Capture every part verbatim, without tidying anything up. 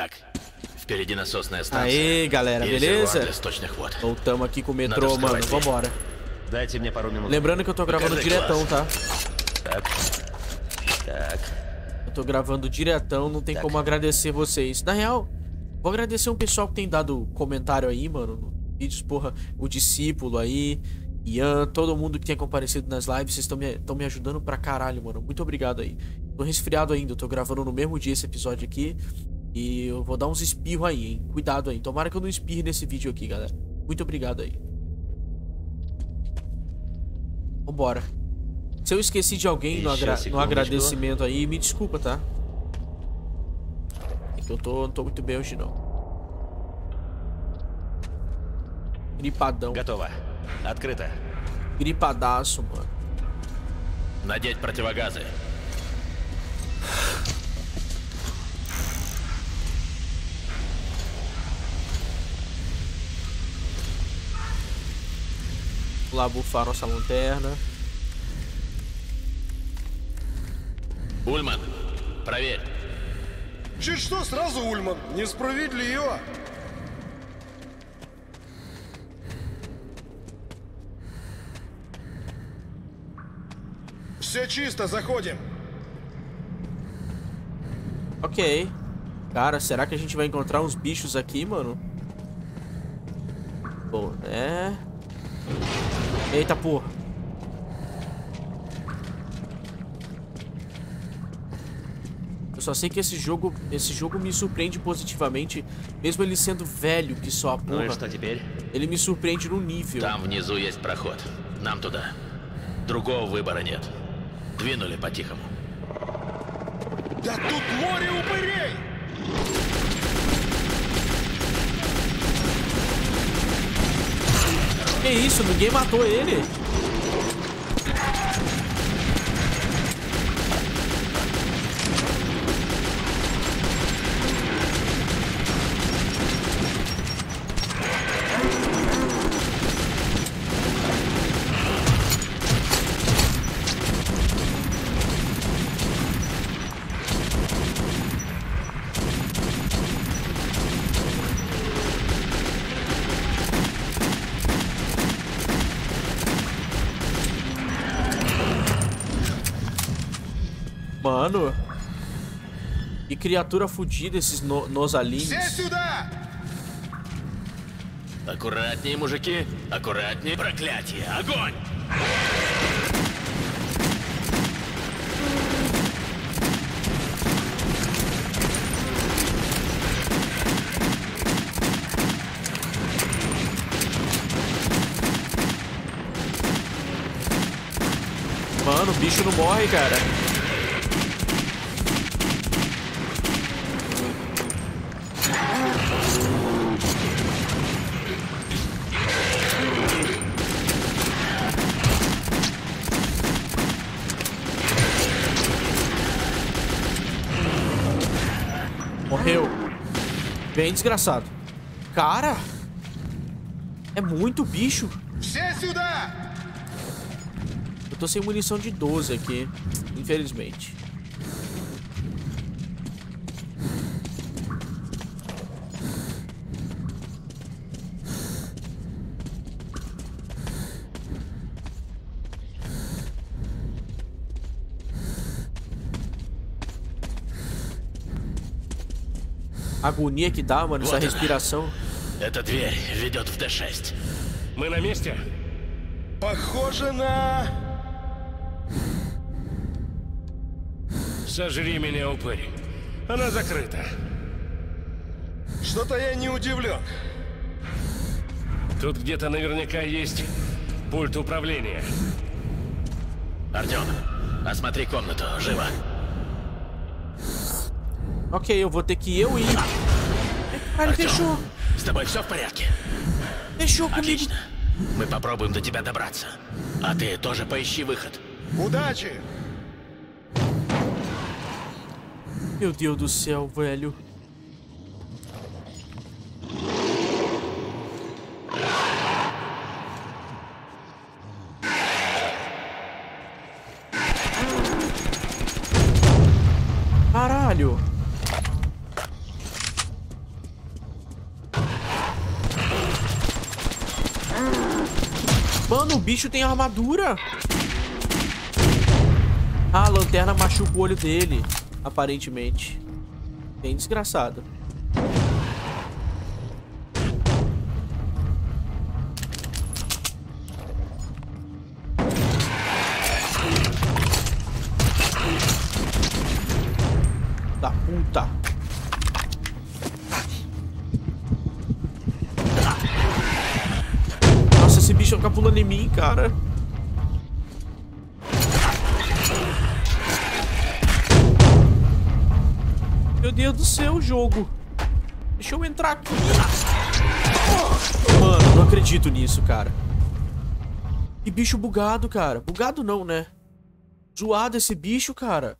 Так, впереди насосная станция. Aí, galera, beleza? Voltamos aqui com o metrô, mano. Vambora. Lembrando que eu tô gravando diretão, tá? Eu tô gravando diretão, não tem como agradecer vocês. Na real, vou agradecer um pessoal que tem dado comentário aí, mano. Vídeos, porra, o discípulo aí, Ian, todo mundo que tem comparecido nas lives, vocês estão me, me ajudando pra caralho, mano. Muito obrigado aí. Tô resfriado ainda, tô gravando no mesmo dia esse episódio aqui. E eu vou dar uns espirros aí, hein. Cuidado aí, tomara que eu não espirre nesse vídeo aqui, galera. Muito obrigado aí. Vambora. Se eu esqueci de alguém no, agra no agradecimento aí, me desculpa, tá? É que eu tô, não tô muito bem hoje, não. Gripadão. Gripadaço, mano. Надеть противогазы. Lá bufar nossa lanterna. Ульман, проверь. Чуть что сразу Ульман, не справедливо. Все чисто, заходим. Ok. Cara, será que a gente vai encontrar uns bichos aqui, mano? Bom, é... Eita, porra. Eu só sei que esse jogo, esse jogo me surpreende positivamente, mesmo ele sendo velho que só a porra. Ele me surpreende no nível. Там внизу есть проход. Нам туда. Другого выбора нет. Двинули по-тихому. Да тут море упырей! Que isso? Ninguém matou ele? Mano, que criatura fodida esses no nosalins. Аккуратнее, мужики, аккуратнее, проклятие, огонь! Mano, o bicho não morre, cara. Bem desgraçado. Cara, é muito bicho. Eu tô sem munição de doze aqui, infelizmente. A agonia que dá, mano, essa respiração. Essa дверь ведёт в дэ шесть. Мы на месте? Похоже на... Сожри меня, упырь. Она закрыта. Что-то я не удивлен. Тут где-то наверняка есть пульт управления. Артём, осмотри комнату, живо. Ok, eu vou ter que eu ir. Cara, fechou. Fechou comigo. Meu Deus do céu, velho. Caralho. Mano, o bicho tem armadura. Ah, a lanterna machuca o olho dele, aparentemente. Bem desgraçado. Da puta. Nossa, esse bicho fica pulando em mim, cara. Meu Deus do céu, jogo. Deixa eu entrar aqui. Mano, não acredito nisso, cara. Que bicho bugado, cara. Bugado não, né? Zoado esse bicho, cara.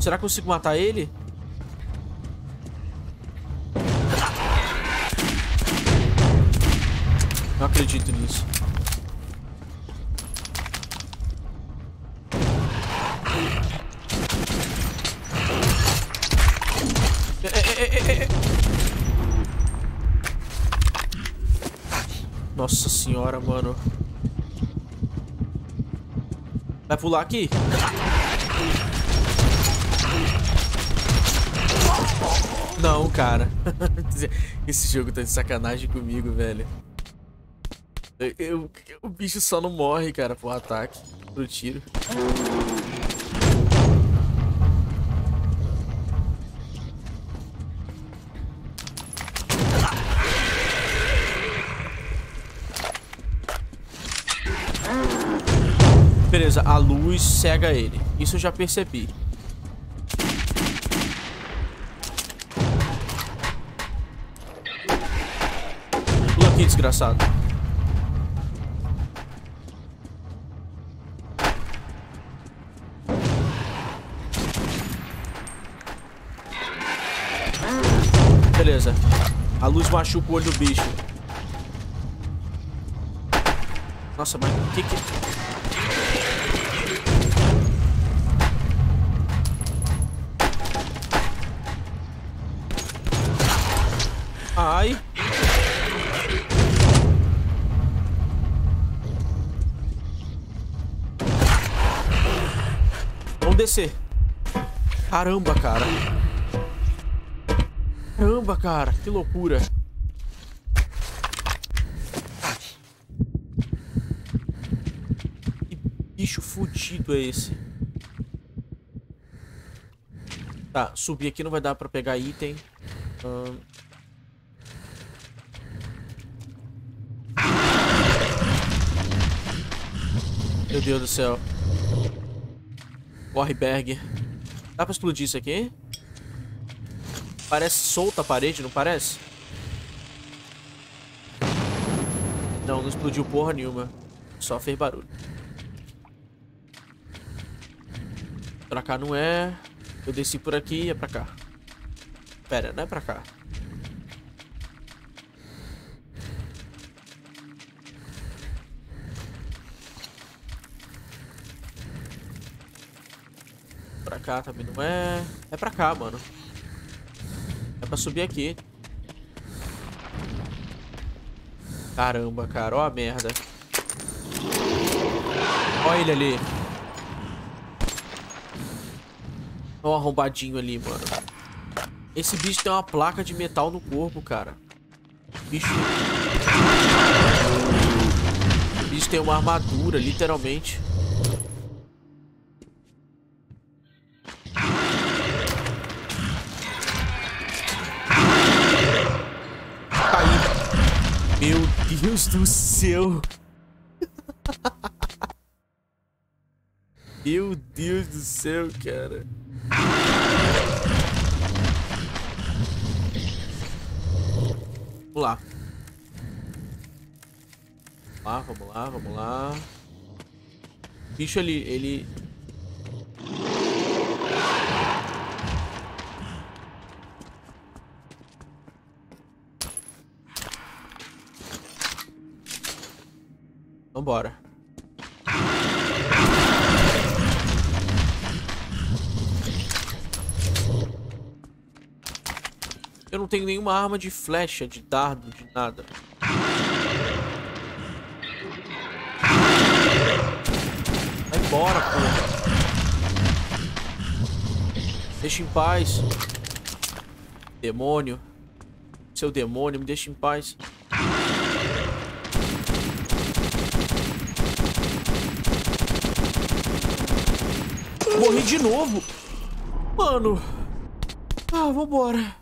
Será que eu consigo matar ele? Não acredito nisso. É, é, é, é. Nossa senhora, mano. Vai pular aqui? Não, cara. Esse jogo tá de sacanagem comigo, velho. Eu, eu, o bicho só não morre, cara, por ataque, pro tiro. Beleza, a luz cega ele. Isso eu já percebi. Pula aqui, desgraçado. Beleza. A luz machuca o olho do bicho. Nossa, mas o que que... Ai. Vamos descer. Caramba, cara. Caramba, cara. Que loucura. Que bicho fudido é esse? Tá, subir aqui não vai dar pra pegar item. Ahn... Hum. Meu Deus do céu. Corre, Berg. Dá pra explodir isso aqui? Parece solta a parede, não parece? Não, não explodiu porra nenhuma. Só fez barulho. Pra cá não é. Eu desci por aqui e é pra cá. Pera, não é pra cá. Pra cá também não é... É pra cá, mano. É pra subir aqui. Caramba, cara. Ó a merda. Ó ele ali. Ó o arrombadinho ali, mano. Esse bicho tem uma placa de metal no corpo, cara. Bicho... O bicho tem uma armadura, literalmente. Meu Deus do céu. Meu Deus do céu, cara. Vamos lá. Vamos lá, vamos lá, vamos lá. O bicho, ele... ele... Vambora. Eu não tenho nenhuma arma de flecha, de dardo, de nada. Vai embora, pô. Deixa em paz. Demônio. Seu demônio, me deixa em paz. Morri de novo. Mano. Ah, vambora.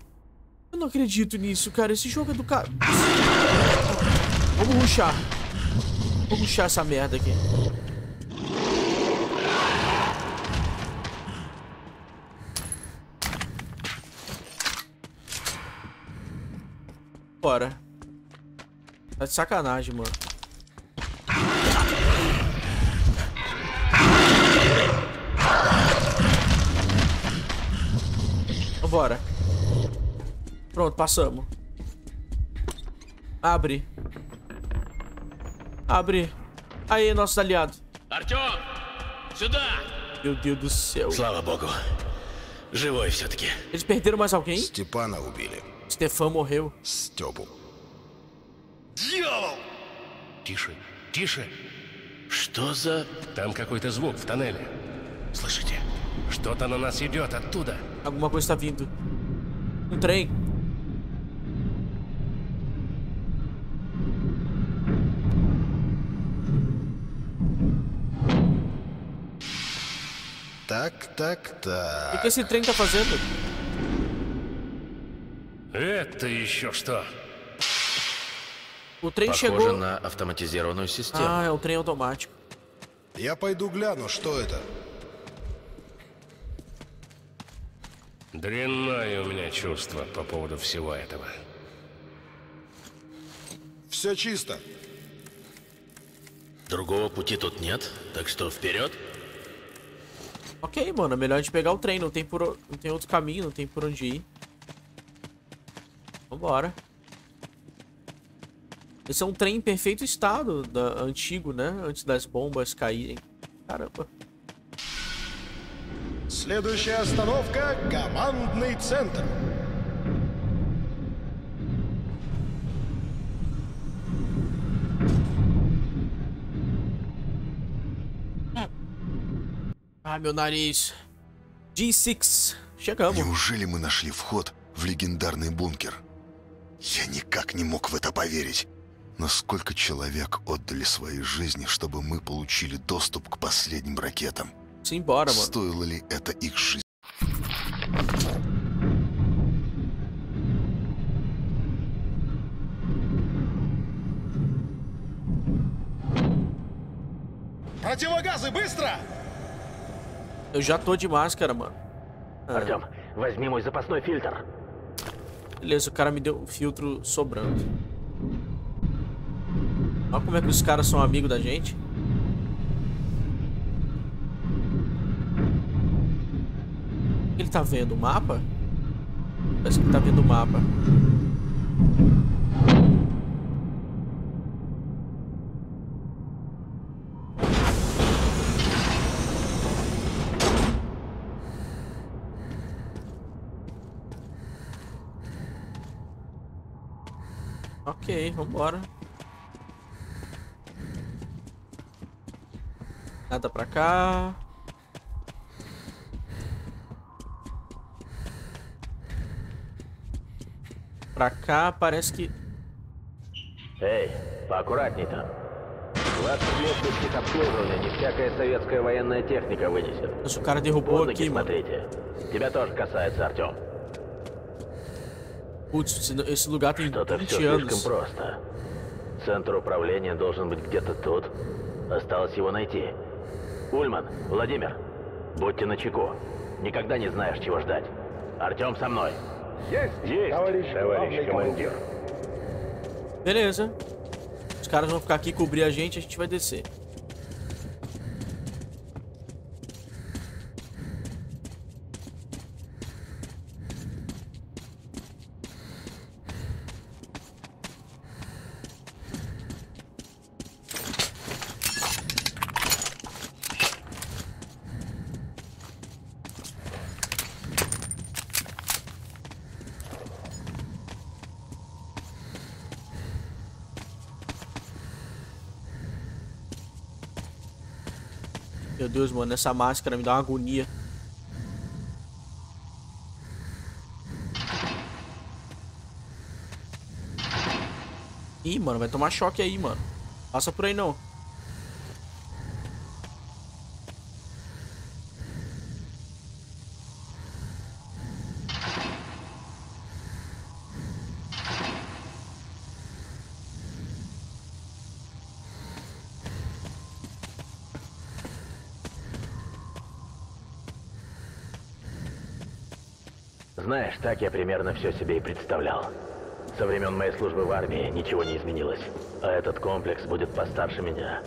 Eu não acredito nisso, cara. Esse jogo é do cara. Vamos rushar. Vamos rushar essa merda aqui. Bora. Tá de sacanagem, mano. Vambora. Pronto, passamos. Abre. Abre. Aí, nosso aliado. Artyom, сюда! Meu Deus do céu. Слава Богу. Живой все-таки. Eles perderam mais alguém? Степана убили. Stefan morreu. Стёпу. Дьявол! Тише, тише. Что за... Там какой-то звук в тоннеле. Слышите? Что-то на нас идёт оттуда. Alguma coisa está vindo. Um trem. Так, так, так. O que esse trem tá fazendo? Это еще что? O trem chegou. Похоже на автоматизированную систему. Ah, é um trem automático. Я пойду гляну, что это. Дрянное у меня чувство по поводу всего этого. Все чисто. Другого пути тут нет, так что вперед. Ok, mano, é melhor a gente pegar o trem, não tem por, não tem outro caminho, não tem por onde ir. Vambora. Esse é um trem em perfeito estado, da, antigo, né? Antes das bombas caírem. Caramba. Следующая остановка – командный центр. Ah, meu nariz. G seis. Chegamos. Неужели мы нашли вход в легендарный бункер? Я никак не мог в это поверить. Насколько человек отдали своей жизни, чтобы мы получили доступ к последним ракетам? Embora, mano. Стоило ли это их жизнь? Противогазы, быстро! Eu já tô de máscara, mano. Артём, возьми мой запасной фильтр. Beleza, o cara me deu um filtro sobrando. Olha como é que os caras são amigos da gente. Ele tá vendo o mapa? Parece que ele tá vendo o mapa. Ok, vambora. Nada pra cá. Pra cá, parece que... Эй, поаккуратней там. двадцать лет без обслуживания, не всякая советская военная техника вынесет. Nossa, o cara derrubou aqui, смотрите. Тебя тоже касается, Артём. Putz, esse lugar tem vinte anos. Просто. Центр управления должен быть где-то тут. Осталось его найти. Ульман, Владимир, будьте начеку. Никогда не знаешь, чего ждать. Артём со мной. Yes, yes, товарищ, товарищ командир. Beleza. Os caras vão ficar aqui cobrir a gente, a gente vai descer. Meu Deus, mano, essa máscara me dá uma agonia. Ih, mano, vai tomar choque aí, mano. Passa por aí, não. Знаешь, так я примерно все себе и представлял. Со времен моей службы в армии ничего не изменилось. А этот комплекс будет постарше меня.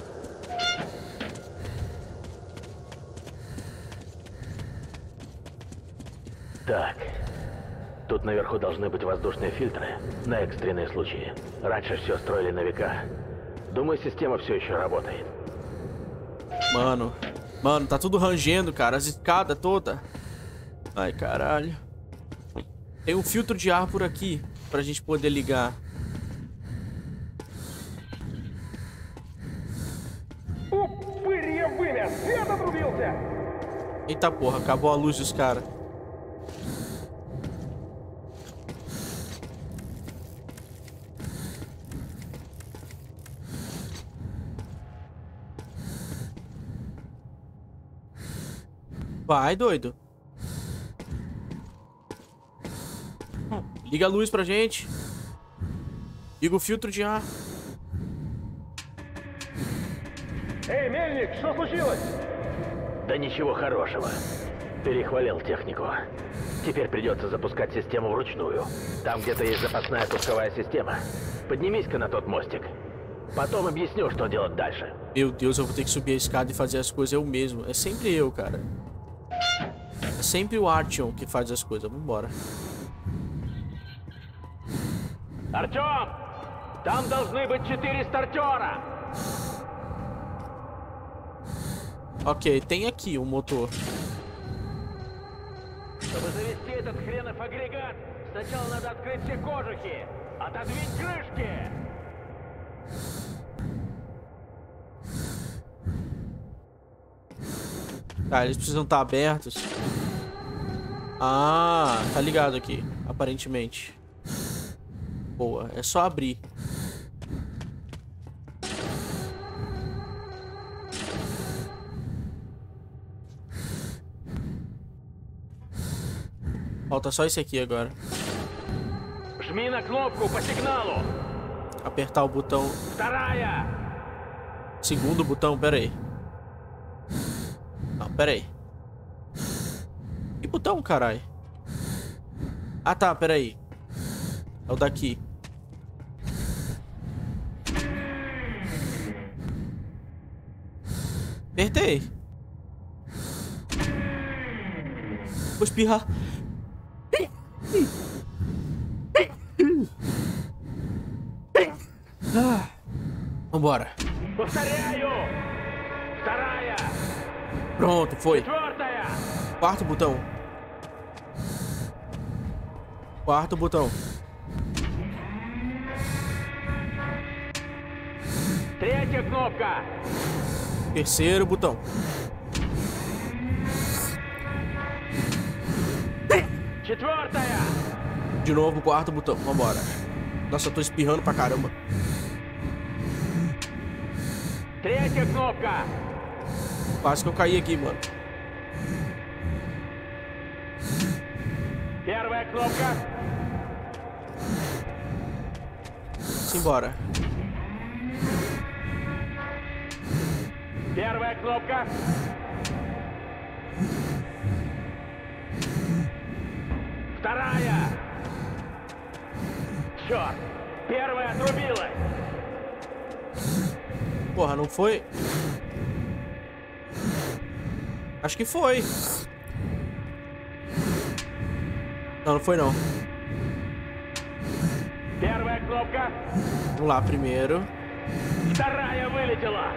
Так. Тут наверху должны быть воздушные фильтры на экстренные случаи. Раньше все строили на века. Думаю, система все еще работает. Mano, mano, tá tudo rangendo, cara. As escadas todas. Ai, caralho. Tem um filtro de ar por aqui pra gente poder ligar. Eita porra, acabou a luz dos caras. Vai, doido. Liga a luz pra gente. Liga o filtro de ar. Ei, Мельник, что случилось? Да ничего хорошего. Перехвалил технику. Теперь придется запускать систему вручную. Там где-то есть запасная пусковая система. Поднимись-ка на тот мостик. Потом объясню, что делать дальше. Meu Deus, eu vou ter que subir a escada e fazer as coisas eu mesmo. É sempre eu, cara. É sempre o Artyom que faz as coisas. Vambora. Артём! Там должны быть четыре стартера! Окей, tem aqui um motor. Чтобы завести этот хренов агрегат, сначала надо открыть все кожухи, отодвинуть крышки! Tá, eles precisam estar abertos. Ah, tá ligado aqui, aparentemente. Boa, é só abrir. Falta só esse aqui agora. Apertar o botão. Segundo botão, pera aí. Não, pera aí. Que botão, caralho? Ah tá, pera aí. É o daqui. Apertei. Vou espirrar. Ah, vambora. Pronto, foi. Quarto botão. Quarto botão. Terceiro botão. De novo, quarto botão. Vambora. Nossa, eu tô espirrando pra caramba. Quase que eu caí aqui, mano. Simbora. Первая кнопка. Вторая. Черт, первая отрубилась. Porra, não foi? Acho que foi. Não, não foi não. Первая кнопка. Vamos lá, primeiro. Вторая вылетела.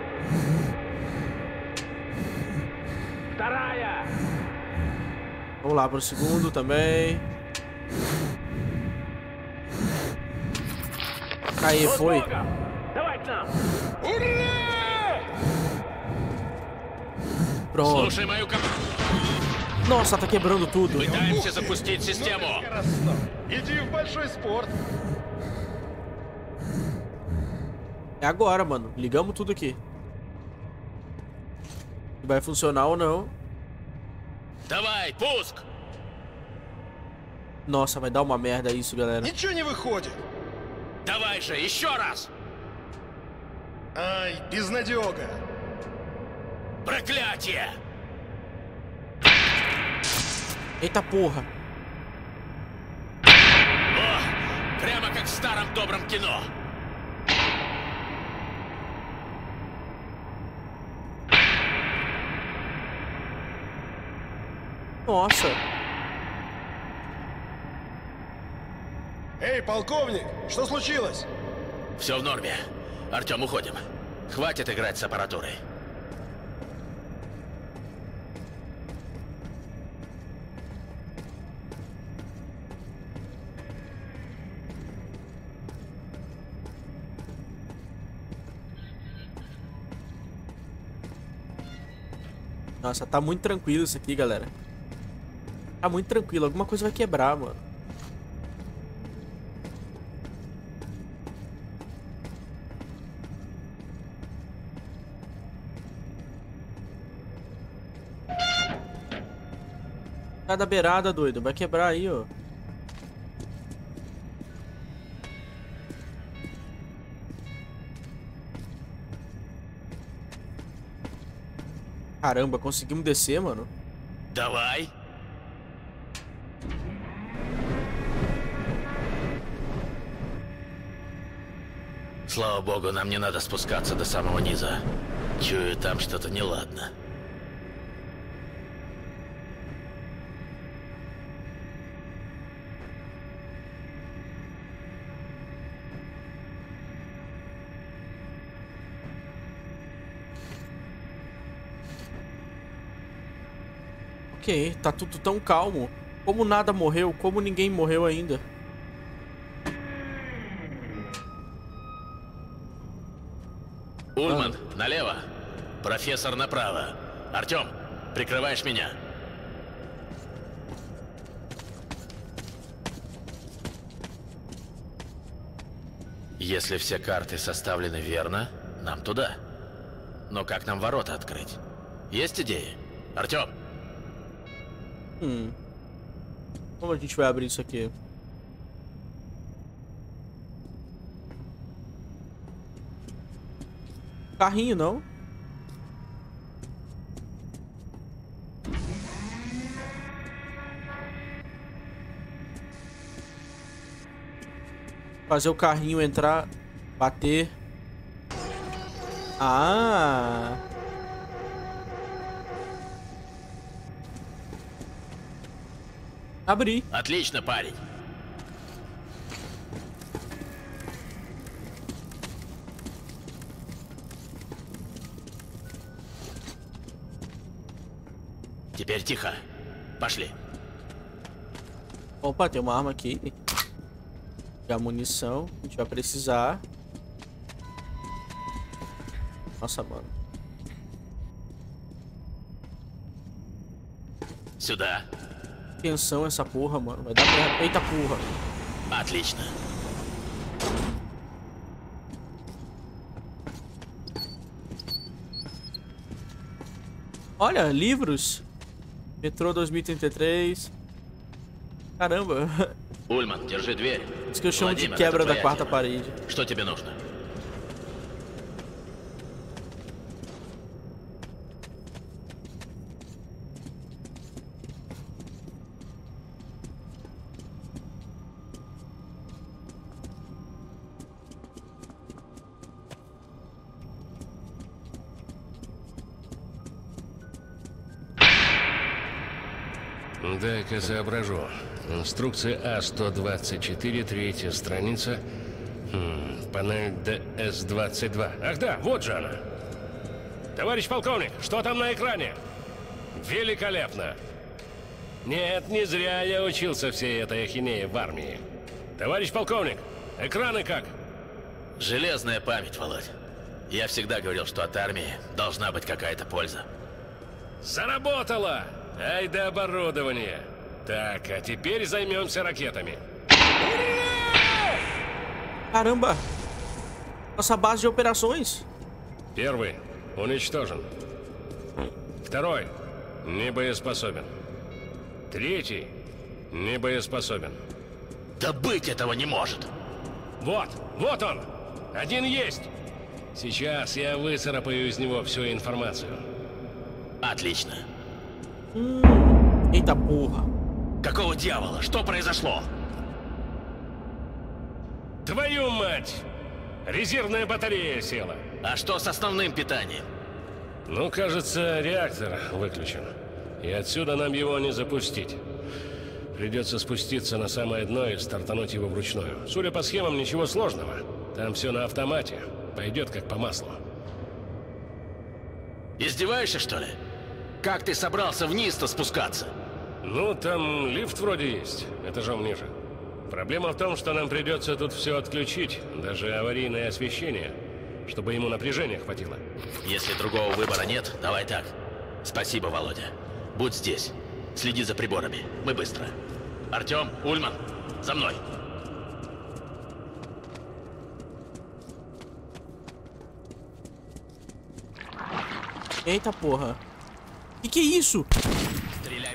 Vamos lá para o segundo também. Aí, foi. Pronto. Nossa, tá quebrando tudo. É agora, mano. Ligamos tudo aqui. Vai funcionar ou não. Nossa, vai dar uma merda isso, galera. Ai, безнадёга. Проклятие. Eita porra. Прямо как в старом добром кино. Nossa. Эй, полковник, что случилось? Всё в норме. Артём, уходим. Хватит играть с аппаратурой. Nossa, tá muito tranquilo isso aqui, galera. Tá muito tranquilo. Alguma coisa vai quebrar, mano. Sai da beirada, doido. Vai quebrar aí, ó. Caramba, conseguimos descer, mano. Давай. Слава богу, нам не надо спускаться до самого низа. Чую, там что-то неладно. Ok, tá tudo tão calmo. Como nada morreu, como ninguém morreu ainda. Ульман, ah. налево. Профессор направо. Артём, прикрываешь меня. Если все карты составлены верно, нам туда. Но как нам ворота открыть? Есть идеи? Артём! Hum. Como a gente vai abrir isso aqui? Carrinho, não? Fazer o carrinho entrar, bater. Ah! Abri. Отлично, парень. Теперь тихо. Пошли. Opa, tem uma arma aqui. E a munição, a gente vai precisar. Nossa, mano. Сюда. Atenção essa porra, mano. Vai dar merda. Eita porra. Отлично. Olha, livros. Metro dois mil e trinta e três. Caramba. Ульман, держи дверь. Isso que eu chamo de quebra da quarta parede. Что тебе нужно? Дай-ка соображу. Инструкция А сто двадцать четыре, третья страница. Хм, панель Д С двадцать два. Ах да, вот же она. Товарищ полковник, что там на экране? Великолепно. Нет, не зря я учился всей этой ахинеи в армии. Товарищ полковник, экраны как? Железная память, Володь. Я всегда говорил, что от армии должна быть какая-то польза. Заработало! Ай да оборудование! Так, а теперь займемся ракетами. Caramba! Nossa base de operações. Первый уничтожен. Второй небоеспособен. Третий небоеспособен. Да быть этого не может. Вот, вот он. Один есть. Сейчас я выцарапаю из него всю информацию. Отлично. Eita porra. Какого дьявола? Что произошло? Твою мать! Резервная батарея села. А что с основным питанием? Ну, кажется, реактор выключен. И отсюда нам его не запустить. Придется спуститься на самое дно и стартануть его вручную. Судя по схемам, ничего сложного. Там все на автомате. Пойдет как по маслу. Издеваешься, что ли? Как ты собрался вниз-то спускаться? Ну, там лифт вроде есть, этажом ниже. Проблема в том, что нам придется тут все отключить, даже аварийное освещение, чтобы ему напряжения хватило. Если другого выбора нет, давай так. Спасибо, Володя. Будь здесь. Следи за приборами. Мы быстро. Артём, Ульман, за мной. Eita porra. Que que é isso? Стреляй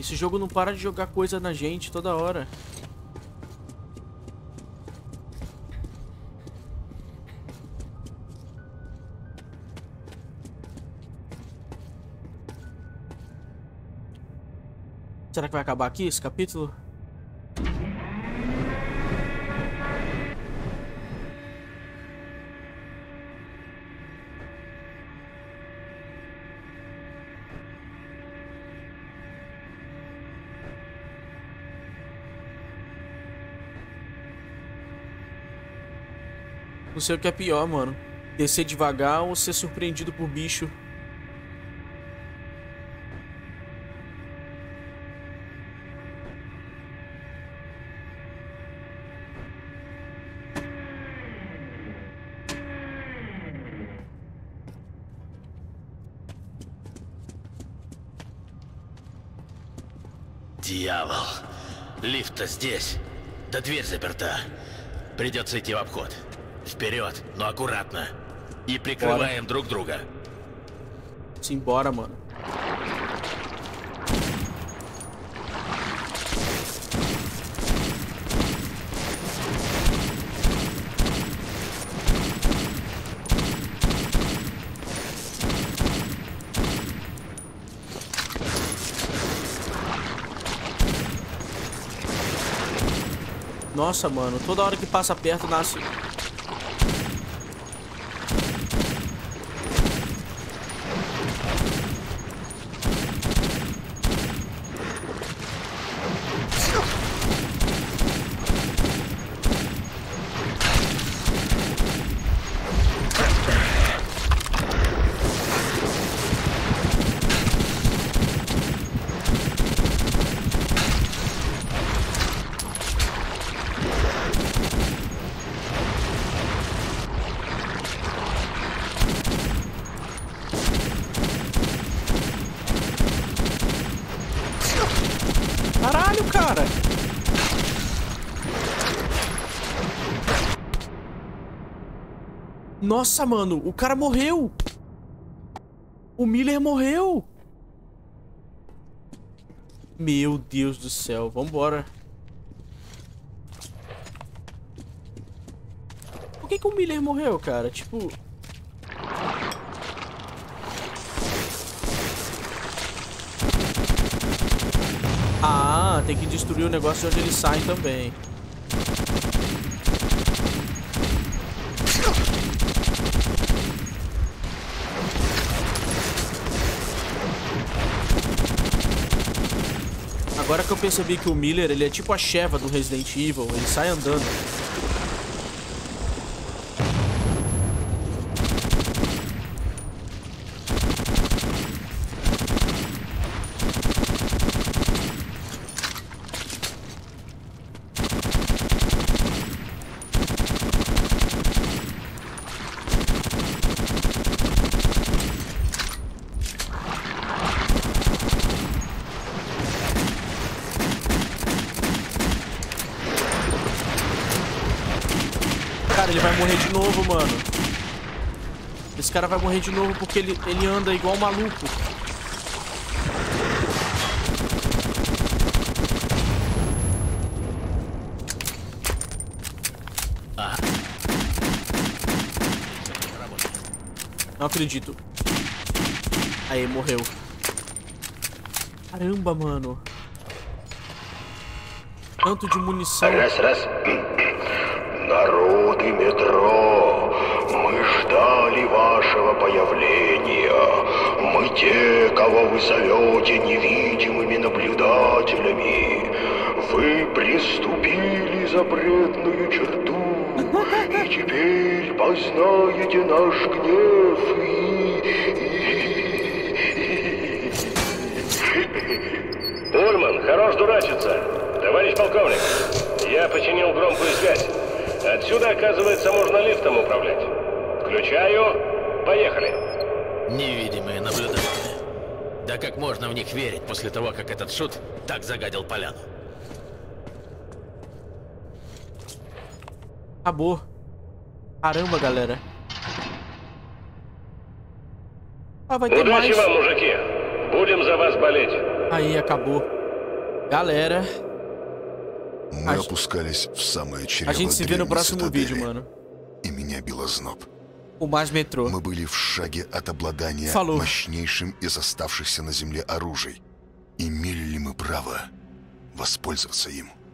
Esse jogo não para de jogar coisa na gente toda hora. Será que vai acabar aqui esse capítulo? Não sei o que é pior, mano. Descer devagar ou ser surpreendido por bicho. Дьявол. Лифт-то здесь. Да дверь заперта. Придется идти в обход. Вперед, но аккуратно. И прикрываем Bora. Друг друга. Simbora, mano. Nossa, mano, toda hora que passa perto nasce. Nossa, mano, o cara morreu. O Miller morreu. Meu Deus do céu, vambora. Por que que o Miller morreu, cara? Tipo... Ah, tem que destruir o negócio onde ele sai também. Agora que eu percebi que o Miller, ele é tipo a Sheva do Resident Evil, ele sai andando. Ele vai morrer de novo, mano. Esse cara vai morrer de novo porque ele, ele anda igual um maluco. Ah. Não acredito. Aí, morreu. Caramba, mano. Tanto de munição. Народы метро, мы ждали вашего появления. Мы те, кого вы зовете невидимыми наблюдателями. Вы приступили запретную черту, и теперь познаете наш гнев и... Ульман, хорош дурачиться. Товарищ полковник, я починил громкую связь. Отсюда, оказывается, можно лифтом управлять. Включаю. Поехали. Невидимые наблюдатели. Да как можно в них верить после того, как этот шут так загадил поляну? Acabou. Caramba, galera. Ah, vai ter mais. Удачи вам, мужики. Будем за вас болеть. Aí, acabou. Galera... Мы а опускались в самое чрево древней цитадели, и меня било зноб. Мы были в шаге от обладания Falou. мощнейшим из оставшихся на земле оружий. Имели ли мы право воспользоваться им?